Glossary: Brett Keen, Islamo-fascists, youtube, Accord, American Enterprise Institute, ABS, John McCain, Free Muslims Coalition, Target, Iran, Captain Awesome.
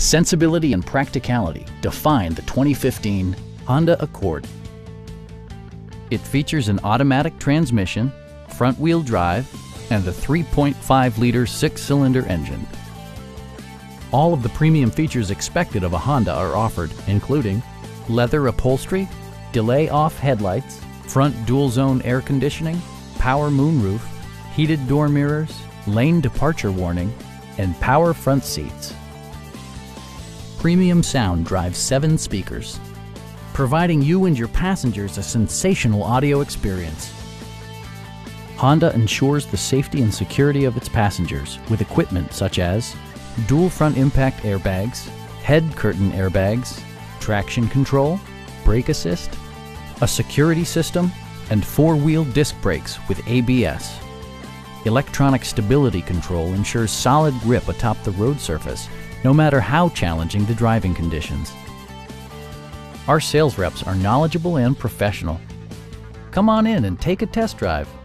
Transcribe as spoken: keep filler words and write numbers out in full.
Sensibility and practicality define the twenty fifteen Honda Accord. It features an automatic transmission, front-wheel drive, and the three point five liter six-cylinder engine. All of the premium features expected of a Honda are offered, including leather upholstery, delay-off headlights, front dual-zone air conditioning, power moonroof, heated door mirrors, lane departure warning, and power front seats. Premium sound drives seven speakers, providing you and your passengers a sensational audio experience. Honda ensures the safety and security of its passengers with equipment such as dual front impact airbags, head curtain airbags, traction control, brake assist, a security system, and four-wheel disc brakes with A B S. Electronic stability control ensures solid grip atop the road surface, no matter how challenging the driving conditions. Our sales reps are knowledgeable and professional. Come on in and take a test drive.